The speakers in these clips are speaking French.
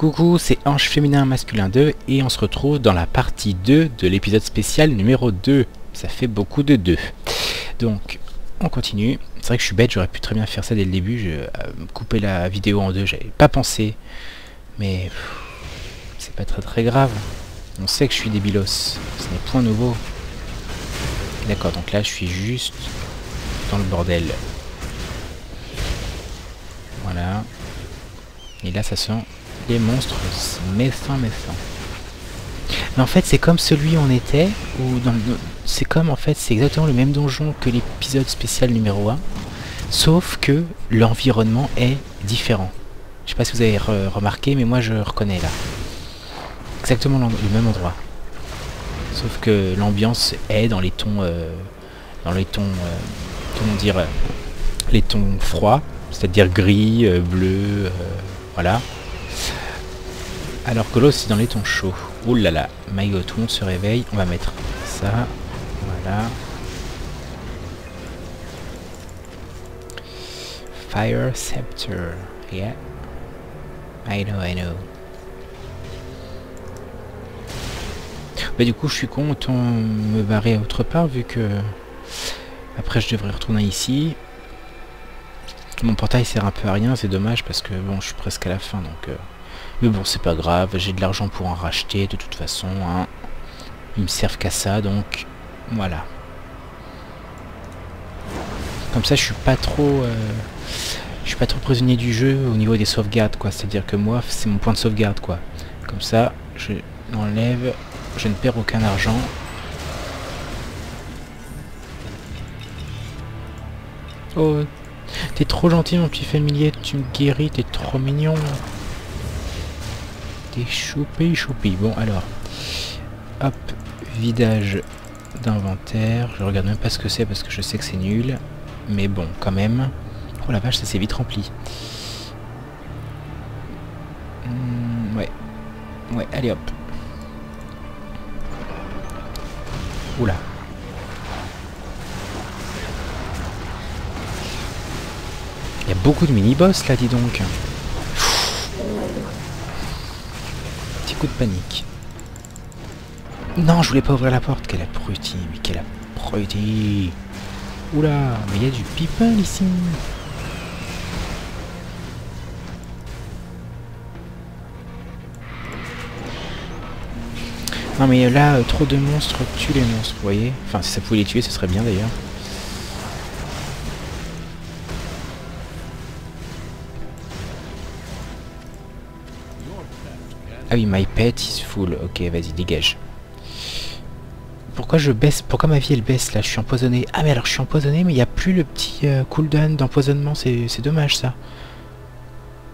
Coucou, c'est Ange Féminin Masculin 2 et on se retrouve dans la partie 2 de l'épisode spécial numéro 2. Ça fait beaucoup de 2. Donc, on continue. C'est vrai que je suis bête, j'aurais pu très bien faire ça dès le début. Couper la vidéo en deux, j'avais pas pensé. Mais c'est pas très grave. On sait que je suis débilos. Ce n'est point nouveau. D'accord, donc là je suis juste dans le bordel. Voilà. Et là ça sent les monstres méchants. Mais en fait c'est comme celui où on était, c'est comme en fait c'est exactement le même donjon que l'épisode spécial numéro 1, sauf que l'environnement est différent. Je sais pas si vous avez remarqué, mais moi je reconnais là. Exactement le même endroit. Sauf que l'ambiance est dans les tons, comment dire, les tons froids, c'est-à-dire gris, bleu, voilà. Alors que l'autre c'est dans les tons chauds. Ouh là là, my god, tout le monde se réveille. On va mettre ça, voilà. Fire Scepter, yeah. I know. Bah du coup je suis content de me barrer autre part vu que après je devrais retourner ici. Mon portail sert un peu à rien, c'est dommage parce que bon je suis presque à la fin donc mais bon c'est pas grave, j'ai de l'argent pour en racheter de toute façon hein. Ils me servent qu'à ça donc voilà. Comme ça je suis pas trop prisonnier du jeu au niveau des sauvegardes quoi, c'est-à-dire que moi c'est mon point de sauvegarde quoi. Comme ça je l'enlève. Je ne perds aucun argent. Oh, t'es trop gentil mon petit familier, tu me guéris, t'es trop mignon. T'es choupi. Bon alors, hop, vidage d'inventaire. Je regarde même pas ce que c'est parce que je sais que c'est nul. Mais bon, quand même. Oh la vache, ça s'est vite rempli. Ouais, allez hop. Oula. Il y a beaucoup de mini-boss là, dis donc. Petit coup de panique. Non, je voulais pas ouvrir la porte. Quel abruti, mais quel abruti. Oula, mais il y a du people ici. Non mais là, trop de monstres tuent les monstres, vous voyez. Enfin, si ça pouvait les tuer, ce serait bien d'ailleurs. Ah oui, my pet is full. Ok, vas-y, dégage. Pourquoi je baisse? Pourquoi ma vie elle baisse là? Je suis empoisonné. Ah mais alors je suis empoisonné, mais il n'y a plus le petit cooldown d'empoisonnement, c'est dommage ça.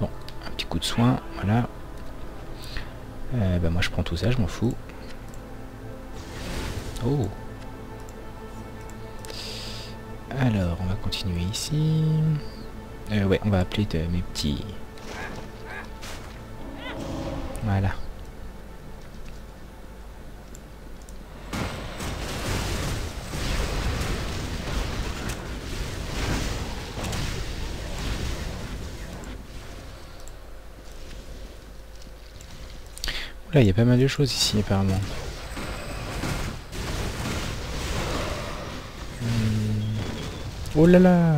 Bon, un petit coup de soin, voilà. Bah moi je prends tout ça, je m'en fous. Oh. Alors, on va continuer ici. Ouais, on va appeler de mes petits... Voilà. Oula, il y a pas mal de choses ici apparemment. Oh là là!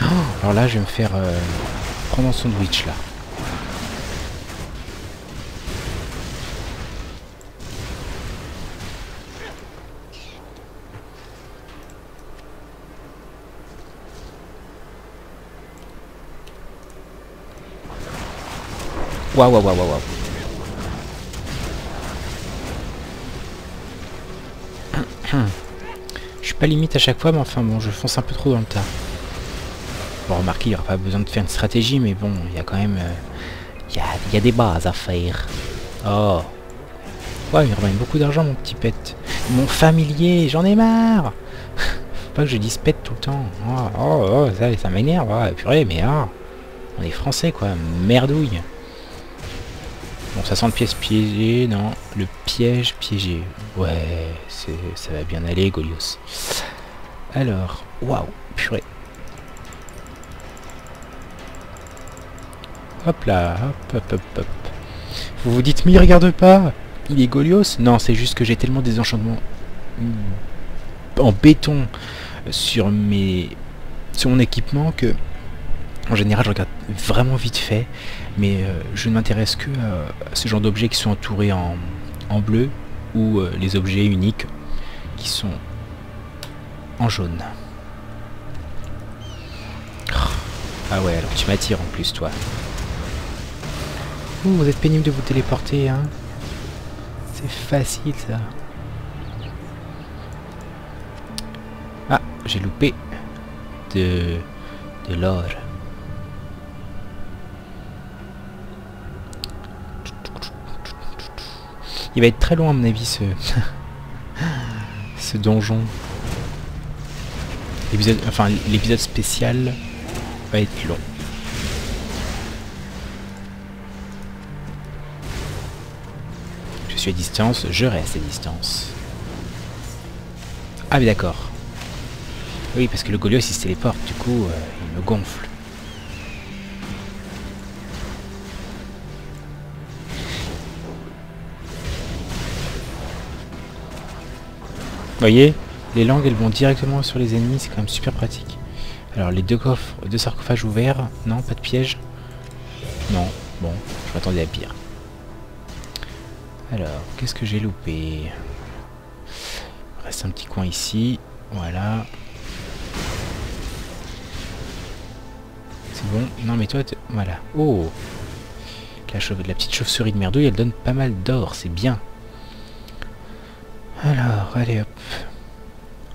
Oh, alors là, je vais me faire prendre un sandwich là. Waouh. Je suis pas limite à chaque fois, mais enfin bon, je fonce un peu trop dans le tas. Bon, remarquez, il n'y aura pas besoin de faire une stratégie, mais bon, il y a quand même... Il y a des bases à faire. Oh. Ouais, il me ramène beaucoup d'argent, mon petit pet. Mon familier, j'en ai marre. Faut pas que je dise pet tout le temps. Oh, ça m'énerve, oh, purée, mais ah. Oh, on est français, quoi, merdouille. Bon, ça sent le piège piégé, non? Le piège piégé. Ouais, ça va bien aller, Golios. Alors, waouh, purée. Hop là, hop, hop, hop, hop. Vous vous dites, mais il regarde pas, il est Golios. Non, c'est juste que j'ai tellement des enchantements en béton sur mes... sur mon équipement que... en général, je regarde vraiment vite fait, mais je ne m'intéresse que à ce genre d'objets qui sont entourés en bleu ou les objets uniques qui sont en jaune. Ah ouais, alors tu m'attires en plus, toi. Ouh, vous êtes pénible de vous téléporter, hein. C'est facile, ça. Ah, j'ai loupé de l'or. Il va être très long à mon avis ce donjon. L'épisode spécial va être long. Je suis à distance, je reste à distance. Ah mais d'accord. Oui parce que le Golios il se téléporte, du coup il me gonfle. Vous voyez, les langues elles vont directement sur les ennemis, c'est quand même super pratique. Alors les deux sarcophages ouverts, non, pas de piège. Non, bon, je m'attendais à pire. Alors, qu'est-ce que j'ai loupé? Il reste un petit coin ici, voilà. C'est bon, non mais toi, voilà. Oh, la petite chauve-souris de merdouille, elle donne pas mal d'or, c'est bien. Alors, allez hop.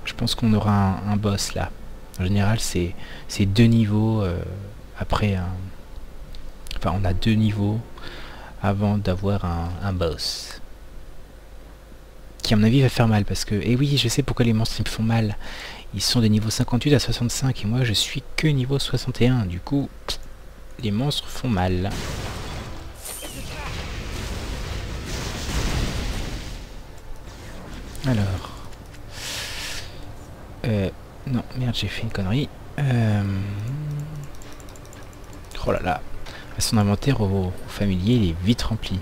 Je pense qu'on aura un boss là. En général, c'est deux niveaux après un... Enfin, on a deux niveaux avant d'avoir un boss. Qui, à mon avis, va faire mal parce que... Eh oui, je sais pourquoi les monstres me font mal. Ils sont des niveaux 58 à 65 et moi, je suis que niveau 61. Du coup, les monstres font mal. Alors... non, merde, j'ai fait une connerie. Oh là là. Son inventaire au familier, il est vite rempli.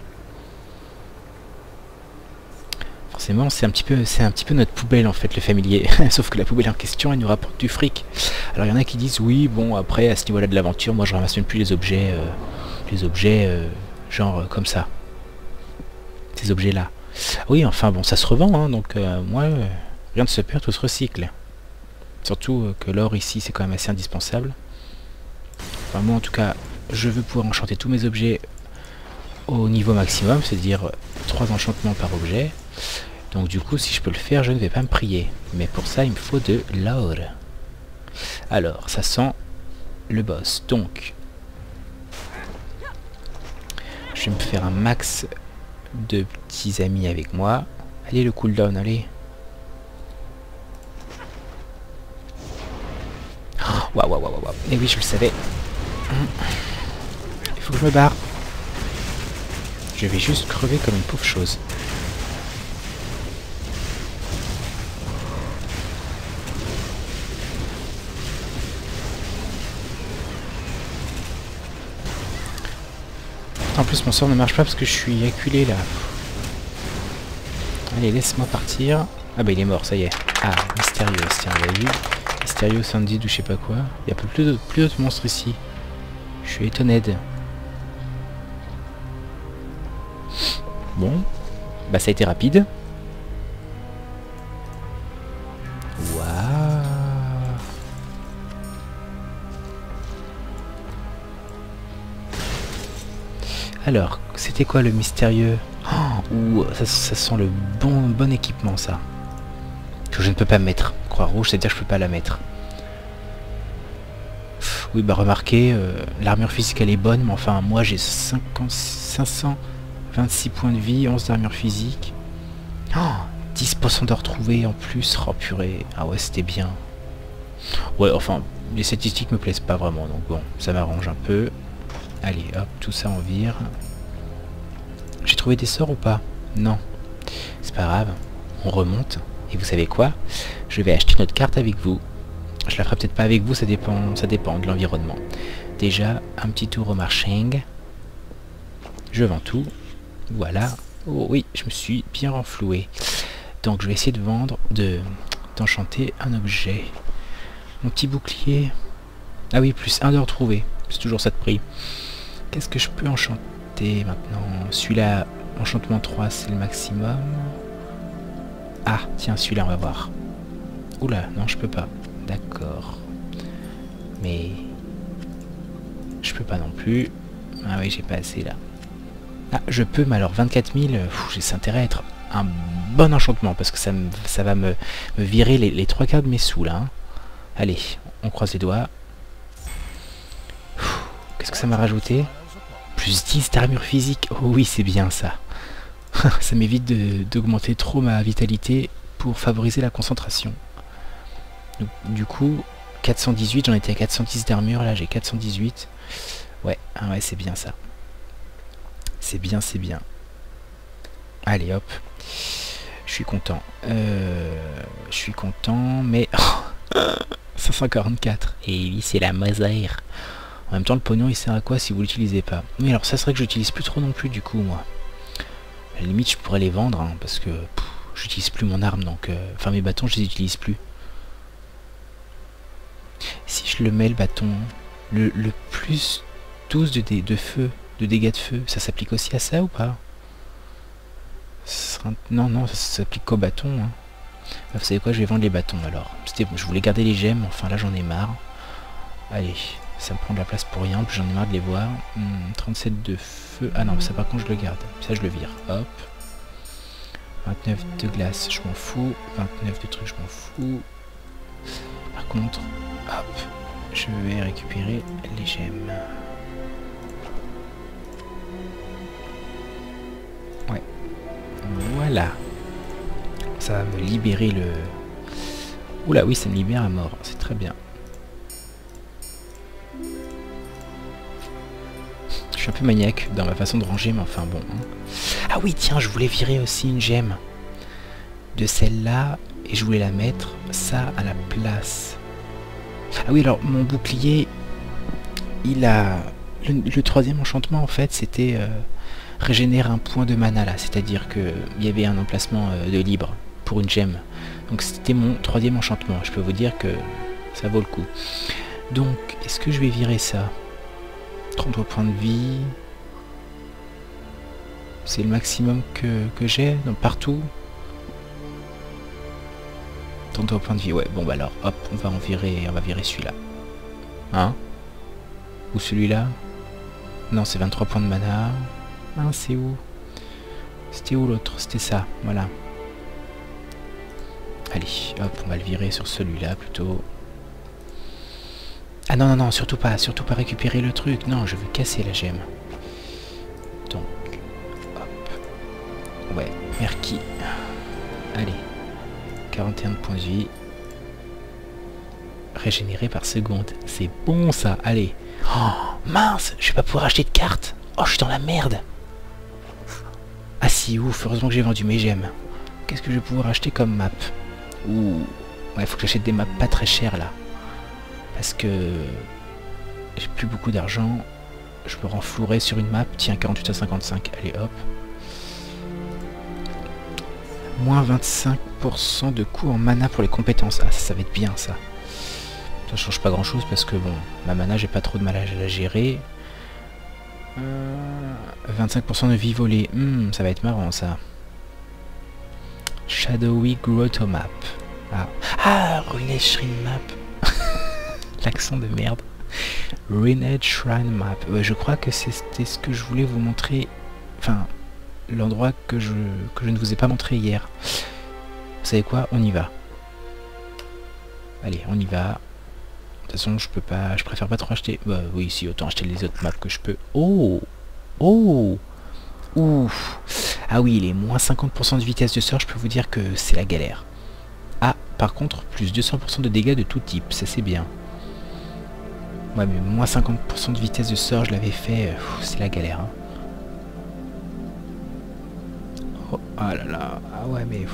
Forcément, c'est un petit peu notre poubelle, en fait, le familier. Sauf que la poubelle en question, elle nous rapporte du fric. Alors, il y en a qui disent, oui, bon, après, à ce niveau-là de l'aventure, moi, je ramasse même plus les objets genre, comme ça. Ces objets-là. Oui, enfin bon, ça se revend, hein, donc moi, rien ne se perd, tout se recycle. Surtout que l'or ici, c'est quand même assez indispensable. Enfin moi, en tout cas, je veux pouvoir enchanter tous mes objets au niveau maximum, c'est-à-dire 3 enchantements par objet. Donc du coup, si je peux le faire, je ne vais pas me prier. Mais pour ça, il me faut de l'or. Alors, ça sent le boss. Donc, je vais me faire un max... de petits amis avec moi. Allez le cooldown, allez. Waouh, waouh, waouh, waouh. Et oui, je le savais. Il faut que je me barre. Je vais juste crever comme une pauvre chose. En plus mon sort ne marche pas parce que je suis acculé là. Allez, laisse-moi partir. Ah bah il est mort, ça y est. Ah, mystérieux Sandy ou je sais pas quoi. Il y a plus d'autres monstres ici. Je suis étonné. Bon. Bah ça a été rapide. Alors, c'était quoi le mystérieux? Oh, ça sent le bon équipement, ça. Que je ne peux pas mettre. Croix rouge, c'est-à-dire que je peux pas la mettre. Oui, bah remarquez, l'armure physique, elle est bonne, mais enfin, moi, j'ai 526 points de vie, 11 d'armure physique. Oh, 10% de retrouver en plus. Oh, purée. Ah ouais, c'était bien. Ouais, enfin, les statistiques me plaisent pas vraiment, donc bon, ça m'arrange un peu. Allez, hop, tout ça on vire. J'ai trouvé des sorts ou pas? Non. C'est pas grave. On remonte. Et vous savez quoi? Je vais acheter notre carte avec vous. Je la ferai peut-être pas avec vous, ça dépend de l'environnement. Déjà, un petit tour au marché. je vends tout. Voilà. Oh oui, je me suis bien renfloué. Donc je vais essayer de vendre, d'enchanter un objet. Mon petit bouclier. Ah oui, plus un de retrouvé. C'est toujours ça de prix. Qu'est-ce que je peux enchanter maintenant? Celui-là, enchantement 3, c'est le maximum. Ah, tiens, celui-là, on va voir. Oula, non, je peux pas. D'accord. Mais... je peux pas non plus. Ah oui, j'ai pas assez là. Ah, je peux, mais alors 24 000, j'ai intérêt à être un bon enchantement, parce que ça va me virer les 3 quarts de mes sous, là. Hein. Allez, on croise les doigts. Qu'est-ce que ça m'a rajouté? Plus 10 d'armure physique. Oh oui, c'est bien ça. Ça m'évite d'augmenter trop ma vitalité pour favoriser la concentration. Donc, du coup, 418, j'en étais à 410 d'armure, là j'ai 418. Ouais, ah ouais, c'est bien ça. C'est bien, c'est bien. Allez, hop. Je suis content. Je suis content, mais... 544. Et oui, c'est la Mozart. En même temps, le pognon, il sert à quoi si vous l'utilisez pas? Mais alors, ça serait que j'utilise plus trop non plus, du coup, moi. À la limite, je pourrais les vendre, hein, parce que... j'utilise plus mon arme, donc... Enfin, mes bâtons, je les utilise plus. Si je le mets, le bâton... Le plus 12 de dégâts de feu, ça s'applique aussi à ça ou pas? Non, non, ça s'applique qu'au bâton. Hein. Vous savez quoi, je vais vendre les bâtons alors. Je voulais garder les gemmes, enfin là j'en ai marre. Allez, ça me prend de la place pour rien, puis j'en ai marre de les voir. 37 de feu, ah non, ça par contre je le garde, ça je le vire, hop. 29 de glace, je m'en fous. 29 de trucs, je m'en fous. Par contre, hop, je vais récupérer les gemmes. Ouais. Voilà. Ça va me libérer le... Oula, oui, ça me libère à mort. C'est très bien. Je suis un peu maniaque dans ma façon de ranger, mais enfin bon. Ah oui, tiens, je voulais virer aussi une gemme de celle-là et je voulais la mettre, ça, à la place. Ah oui, alors, mon bouclier, il a... Le troisième enchantement, en fait, c'était... régénère un point de mana là, c'est-à-dire que il y avait un emplacement de libre pour une gemme. Donc c'était mon troisième enchantement, je peux vous dire que ça vaut le coup. Donc, est-ce que je vais virer ça? 33 points de vie. C'est le maximum que j'ai, donc partout. 33 points de vie, ouais, bon bah alors, hop, on va virer celui-là. Hein? Ou celui-là? Non, c'est 23 points de mana. Hein, c'est où? C'était où l'autre? C'était ça, voilà. Allez, hop, on va le virer sur celui-là plutôt. Ah non, non, non, surtout pas récupérer le truc. Non, je veux casser la gemme. Donc, hop. Ouais, Merki. Allez, 41 de points de vie. Régénéré par seconde. C'est bon ça, allez. Oh, mince, je vais pas pouvoir acheter de cartes. Oh, je suis dans la merde. Ah si, ouf, heureusement que j'ai vendu mes gemmes. Qu'est-ce que je vais pouvoir acheter comme map? Ouh, ouais, faut que j'achète des maps pas très chères, là. Parce que... j'ai plus beaucoup d'argent. Je peux renflouer sur une map. Tiens, 48 à 55. Allez, hop. Moins 25% de coût en mana pour les compétences. Ah, ça va être bien, ça. Ça change pas grand-chose, parce que, bon, ma mana, j'ai pas trop de mal à la gérer. 25% de vie volée. Ça va être marrant ça. Shadowy Grotto Map. Ah, ah, Ruined Shrine Map. L'accent de merde. Ruined Shrine Map. Ouais, je crois que c'était ce que je voulais vous montrer. Enfin, l'endroit que je ne vous ai pas montré hier. Vous savez quoi? On y va. Allez, on y va. De toute façon, je peux pas, je préfère pas trop acheter. Bah oui, si, autant acheter les autres maps que je peux. Oh, oh, ouf. Ah oui, les moins 50% de vitesse de sort, je peux vous dire que c'est la galère. Ah, par contre, plus 200% de dégâts de tout type, ça c'est bien. Ouais, mais moins 50% de vitesse de sort, je l'avais fait, c'est la galère. Hein. Oh, ah là là, ah ouais, mais...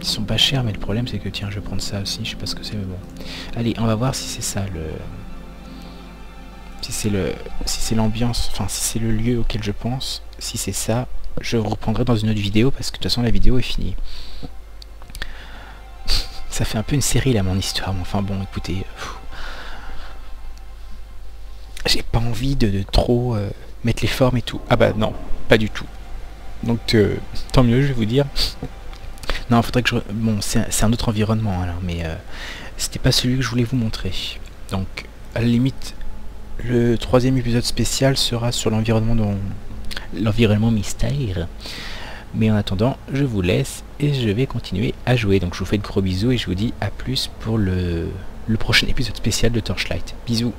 ils sont pas chers, mais le problème c'est que, tiens, je vais prendre ça aussi, je sais pas ce que c'est, mais bon. Allez, on va voir si c'est ça, le... si c'est l'ambiance, enfin si c'est le lieu auquel je pense, si c'est ça, je reprendrai dans une autre vidéo parce que de toute façon la vidéo est finie. Ça fait un peu une série là mon histoire, mais enfin bon écoutez, j'ai pas envie de trop mettre les formes et tout. Ah bah non, pas du tout. Donc tant mieux, je vais vous dire. Non, faudrait que je... Bon, c'est un autre environnement alors, mais c'était pas celui que je voulais vous montrer. Donc à la limite, le troisième épisode spécial sera sur l'environnement mystère. Mais en attendant, je vous laisse et je vais continuer à jouer. Donc je vous fais de gros bisous et je vous dis à plus pour le prochain épisode spécial de Torchlight. Bisous.